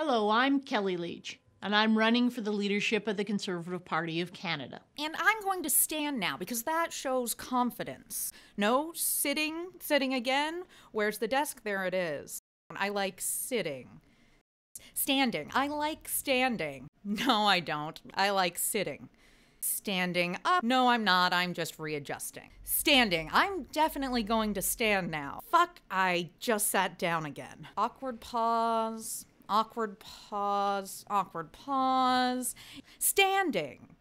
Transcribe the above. Hello, I'm Kellie Leitch, and I'm running for the leadership of the Conservative Party of Canada. And I'm going to stand now because that shows confidence. No sitting again. Where's the desk? There it is. I like sitting. Standing. I like standing. No, I don't. I like sitting. Standing up. No, I'm not. I'm just readjusting. Standing. I'm definitely going to stand now. Fuck, I just sat down again. Awkward pause. Awkward pause, standing.